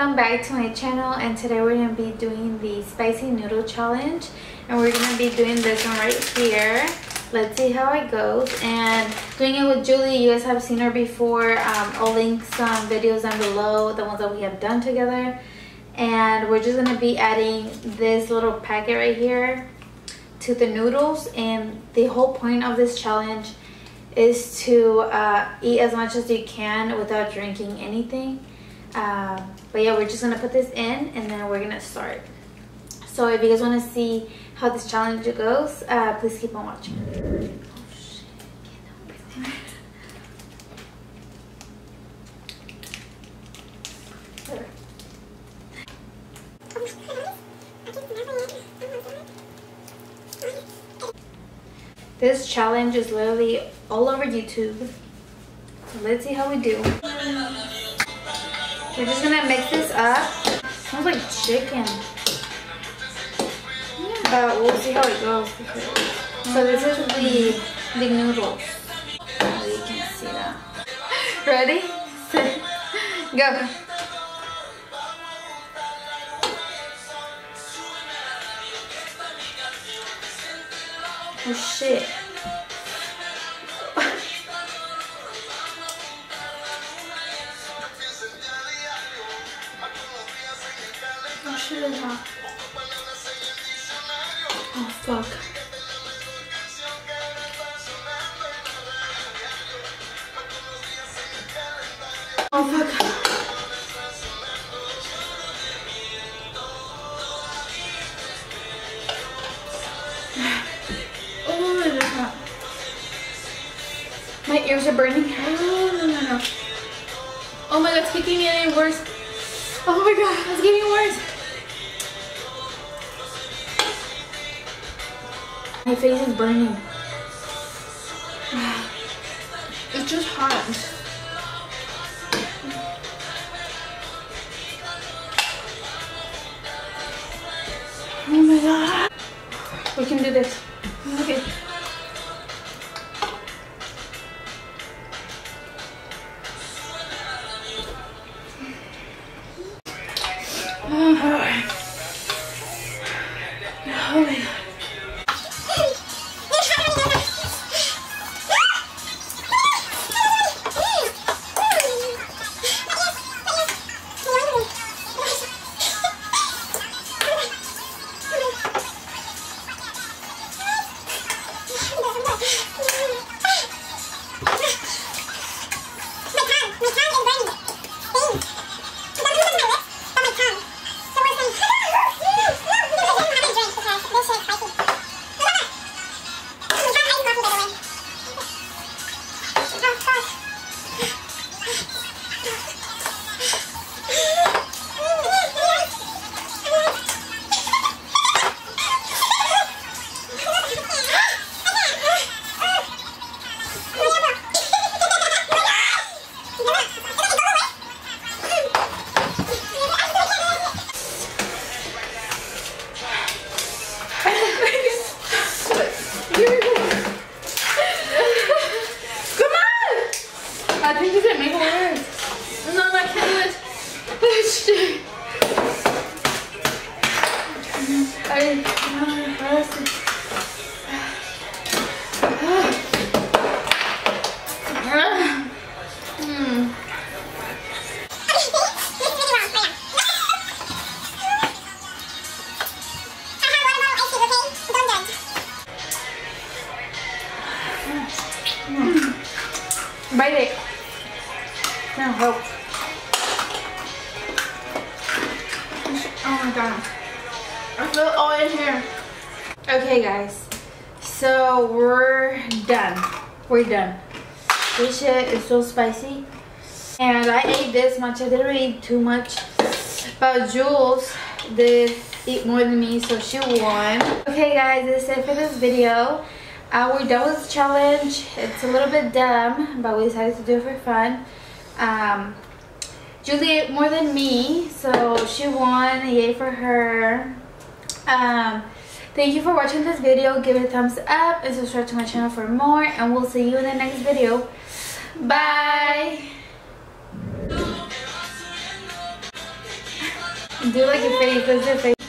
Welcome back to my channel, and today we're going to be doing the spicy noodle challenge, and we're going to be doing this one right here. Let's see how it goes. And doing it with Julie, you guys have seen her before. I'll link some videos down below, the ones that we have done together. And we're just going to be adding this little packet right here to the noodles, and the whole point of this challenge is to eat as much as you can without drinking anything. But yeah, we're just gonna put this in and then we're gonna start. So if you guys want to see how this challenge goes, please keep on watching. Oh shit, can't open it. This challenge is literally all over YouTube, so let's see how we do. We're just gonna mix this up. It smells like chicken, but we'll see how it goes. So this is the noodles. Oh, you can see that. Ready? Set, go. Oh shit. Oh fuck. Oh fuck. Oh no, no. My ears are burning. Oh no, no, no. Oh my god, it's getting any worse. Oh my god, it's getting worse. My face is burning. It's just hot. Oh my god. We can do this. Okay. Oh my god. Bite it. Now help. Oh my god. I feel it all in here. Okay guys, so we're done. We're done. This shit is so spicy. And I ate this much. I didn't eat too much. But Jules did eat more than me, so she won. Okay guys, this is it for this video. We're done with the challenge. It's a little bit dumb, but we decided to do it for fun. Julie ate more than me, so she won. Yay for her. Thank you for watching this video. Give it a thumbs up and subscribe to my channel for more, and we'll see you in the next video. Bye. Do like your face. That's your face.